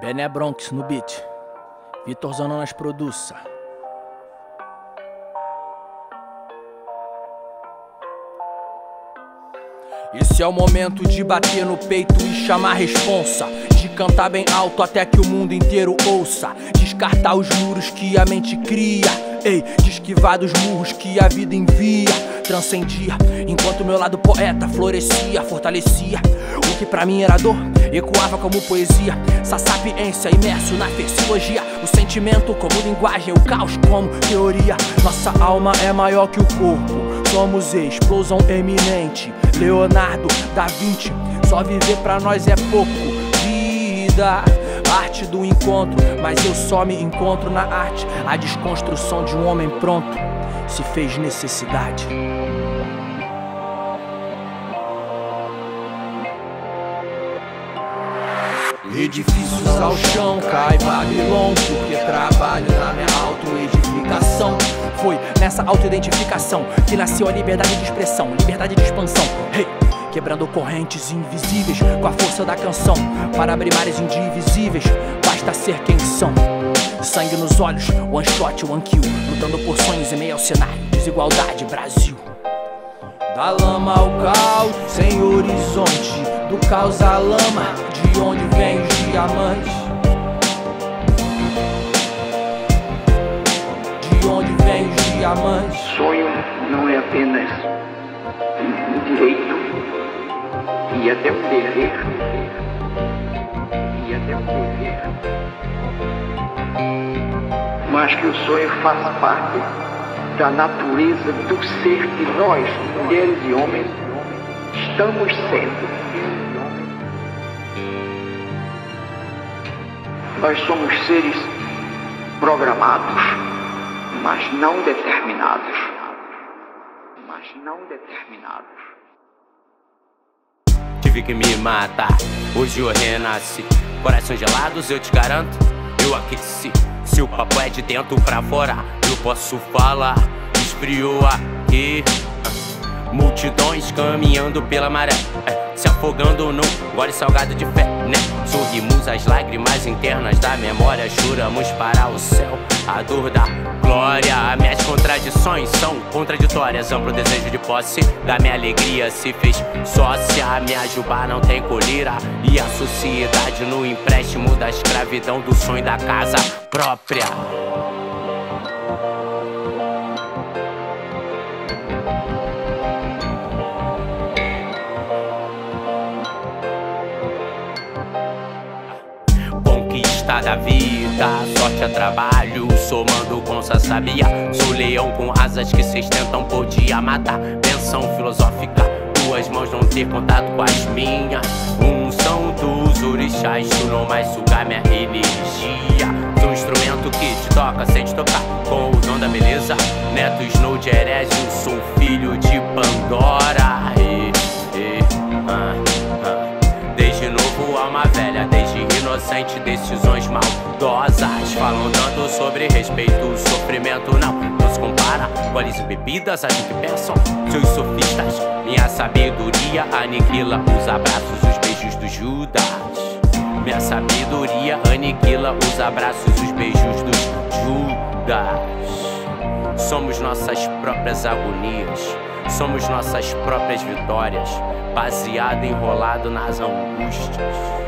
Bené Bronx no beat, Vitor Zanonas produça. Esse é o momento de bater no peito e chamar responsa, de cantar bem alto até que o mundo inteiro ouça, descartar os muros que a mente cria, ei, de esquivar dos murros que a vida envia. Transcendia, enquanto meu lado poeta florescia, fortalecia o que pra mim era dor, ecoava como poesia. Essa sapiência imerso na fisiologia, o sentimento como linguagem, o caos como teoria. Nossa alma é maior que o corpo, somos explosão eminente, Leonardo Da Vinci. Só viver pra nós é pouco, vida, arte do encontro. Mas eu só me encontro na arte, a desconstrução de um homem pronto se fez necessidade. Edifícios ao chão, cai Babilônia, porque trabalho na minha autoedificação. Foi nessa autoidentificação que nasceu a liberdade de expressão, liberdade de expansão. Hey! Quebrando correntes invisíveis com a força da canção, para abrir mares indivisíveis, basta ser quem são. Sangue nos olhos, one shot, one kill, lutando por sonhos em meio ao cenário, desigualdade, Brasil. Da lama ao caos, sem horizonte, do caos à lama, de onde vem os diamantes? De onde vem os diamantes? Sonho não é apenas um direito, e até um dever, e até um dever. Mas que o sonho faça parte da natureza do ser que nós, mulheres e homens, estamos sendo. Nós somos seres programados, mas não determinados. Mas não determinados. Tive que me matar, hoje eu renasci. Corações gelados, eu te garanto, eu aqueci. Se o papo é de dentro pra fora, eu posso falar. Esfriou aqui, multidões caminhando pela maré, se afogando num gole salgado de fé, né? Sorrimos as lágrimas internas da memória, juramos para o céu a dor da glória. Minhas contradições são contraditórias, amplo desejo de posse da minha alegria se fez sócia. Minha juba não tem colheira e a sociedade no empréstimo da escravidão do sonho da casa própria. Da vida, sorte a trabalho, somando com Sassabia. Sou leão com asas que se sustentam, podia matar. Pensão filosófica, tuas mãos não ter contato com as minhas. Unção dos orixás, tu não mais sugar minha energia. Sou um instrumento que te toca sem te tocar, com o dom da beleza. Neto Snow de Herésio, sou filho de Pandora. Desde novo alma velha, desde inocente, decisões maldosas. Falam tanto sobre respeito, sofrimento não nos compara. Goles e bebidas, a gente pensam seus sofistas. Minha sabedoria aniquila os abraços, os beijos do Judas. Minha sabedoria aniquila os abraços, os beijos do Judas. Somos nossas próprias agonias, somos nossas próprias vitórias, baseado enrolado nas angústias.